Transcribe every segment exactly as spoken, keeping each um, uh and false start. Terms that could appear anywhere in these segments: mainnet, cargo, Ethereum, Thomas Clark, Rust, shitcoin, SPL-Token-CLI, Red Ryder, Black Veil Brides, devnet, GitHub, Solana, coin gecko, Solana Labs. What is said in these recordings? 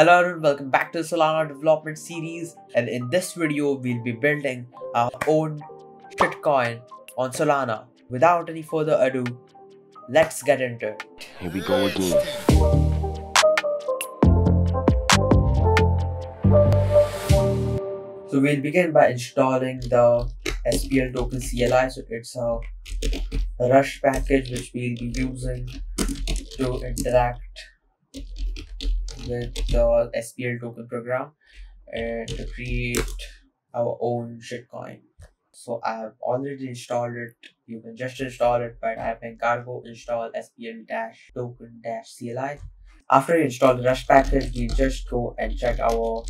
Hello everyone, welcome back to the Solana development series, and in this video we'll be building our own shitcoin on Solana. Without any further ado, let's get into it. Here we go again. So we'll begin by installing the S P L token C L I. So it's a Rust package which we'll be using to interact with the S P L token program and to create our own shitcoin. So I have already installed it. You can just install it by typing cargo install S P L token C L I. After you install the Rust package, we just go and check our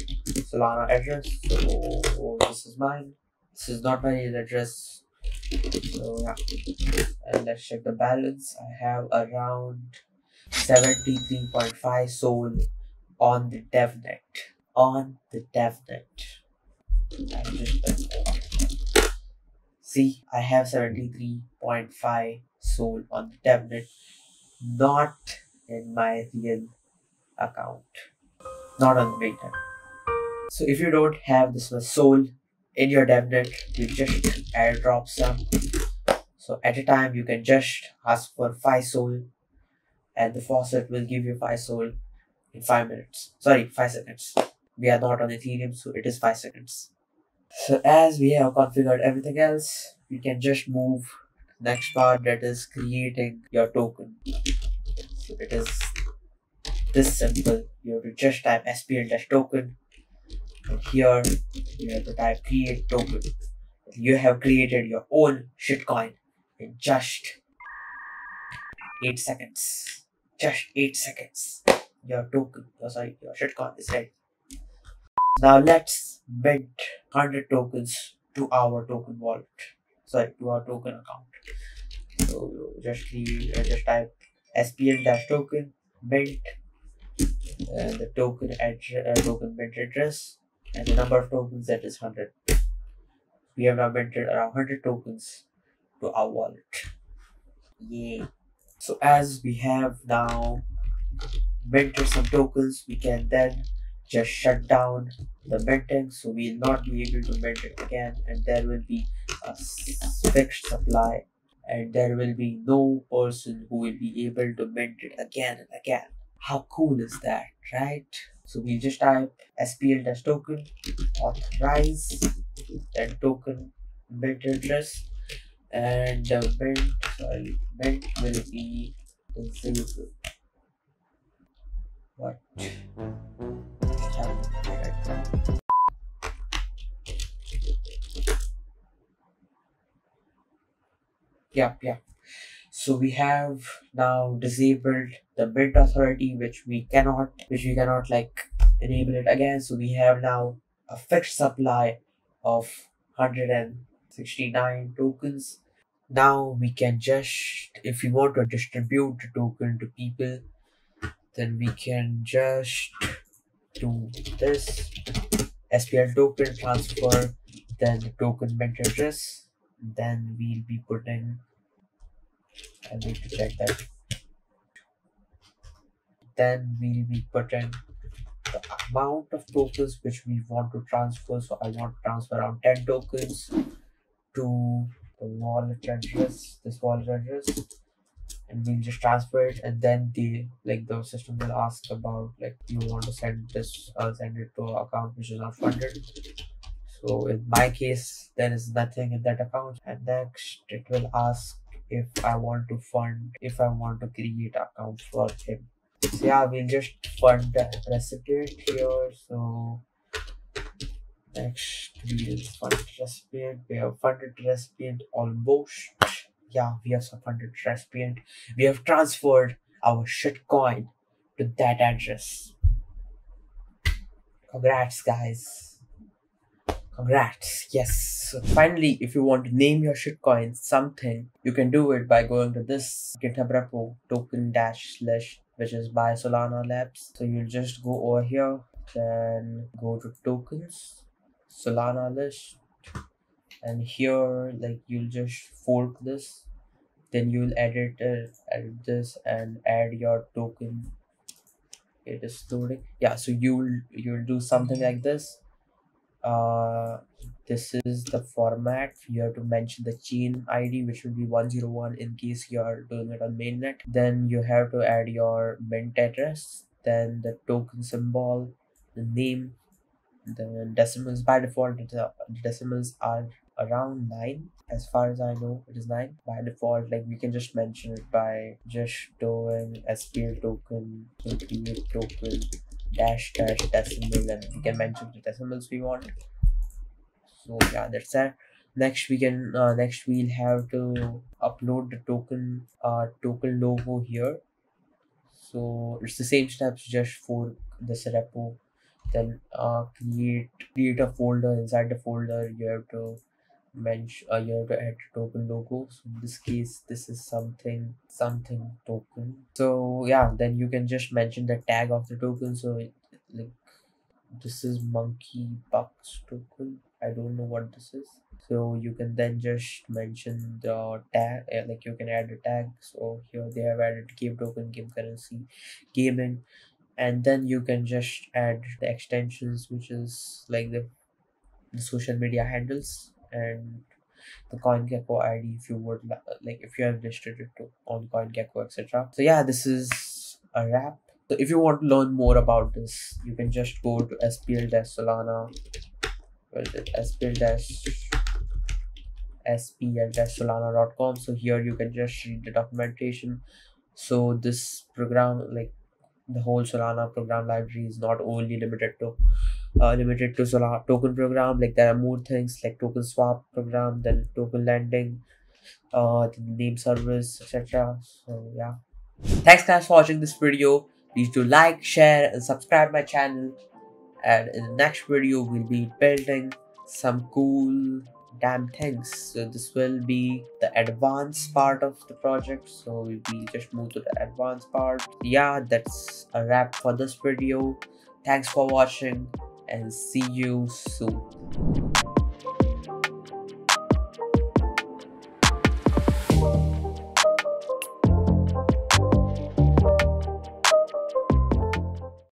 Solana address. So this is mine. This is not my real address. So yeah. And let's check the balance. I have around seventy-three point five S O L on the devnet. On the devnet. See, I have seventy-three point five S O L on the devnet. Not in my real account, not on the beta. So if you don't have this much S O L in your devnet, you just airdrop some. So at a time you can just ask for five S O L and the faucet will give you five S O L in five minutes, sorry, five seconds. We are not on Ethereum, so it is five seconds. So as we have configured everything else, we can just move next part, that is creating your token. So it is this simple. You have to just type S P L token, and here you have to type create token. You have created your own shitcoin in just eight seconds. Just eight seconds. Your token, oh sorry, your shitcoin is ready. Now let's mint one hundred tokens to our token wallet. Sorry, to our token account. So just, leave, uh, just type S P L token mint and the token address, uh, token mint address, and the number of tokens, that is one hundred. We have now minted around one hundred tokens to our wallet. Yay! So as we have now minted some tokens, we can then just shut down the minting, so we will not be able to mint it again, and there will be a fixed supply. And there will be no person who will be able to mint it again and again. How cool is that, right? So we just type S P L token, authorize, then token mint address, and the mint, sorry, mint will be invisible. What? Yeah, yeah. So we have now disabled the mint authority, which we cannot, which we cannot like enable it again. So we have now a fixed supply of one hundred sixty-nine tokens. Now we can just, if we want to distribute the token to people, then we can just do this S P L token transfer, then the token mint address. Then we'll be putting, I need to check that. Then we'll be putting the amount of tokens which we want to transfer. So I want to transfer around ten tokens to the wallet address, this wallet address, and we'll just transfer it. And then the like the system will ask about like you want to send this, uh, send it to an account which is not funded. So in my case, there is nothing in that account, and next it will ask if I want to fund, if I want to create an account for him. So yeah, we'll just fund the recipient here. So next we'll fund recipient. We have funded recipient almost. Yeah, we have funded recipient. We have transferred our shitcoin to that address. Congrats, guys. Congrats, yes. So finally, if you want to name your shitcoin something, you can do it by going to this GitHub repo, token dash slash, which is by Solana Labs. So you'll just go over here, then go to tokens, Solana list, and here, like, you'll just fork this, then you'll edit, uh, edit this and add your token it is storing. Yeah, so you'll you'll do something like this. Uh, this is the format. You have to mention the chain I D, which will be one zero one in case you are doing it on mainnet. Then you have to add your mint address, then the token symbol, the name, the decimals. By default, the decimals are around nine. As far as I know, it is nine by default. Like, we can just mention it by just doing S P L token, create token, dash dash decimal, and we can mention the decimals we want. So yeah, that's that. Next we can uh, next we'll have to upload the token uh token logo here. So it's the same steps, just for this repo. Then uh create create a folder. Inside the folder you have to mention uh, you have to add token logo. So in this case this is something something token. So yeah, then you can just mention the tag of the token. So it, like, this is monkey bucks token. I don't know what this is. So you can then just mention the tag, like you can add a tag. So here they have added game token, game currency, gaming, and then you can just add the extensions, which is like the, the social media handles and the coin gecko I D if you would like, if you have listed it to on coin gecko, etc. So yeah, this is a wrap. So if you want to learn more about this, you can just go to S P L Solana, well, S P L Solana dot com. So here you can just read the documentation. So this program, like the whole Solana program library, is not only limited to uh, limited to Solana token program. Like there are more things like token swap program, then token lending, uh, the name service, et cetera. So yeah, thanks guys for watching this video. Please do like, share, and subscribe my channel. And in the next video, we'll be building some cool damn things. So this will be the advanced part of the project, so we will just move to the advanced part. Yeah, that's a wrap for this video. Thanks for watching and see you soon.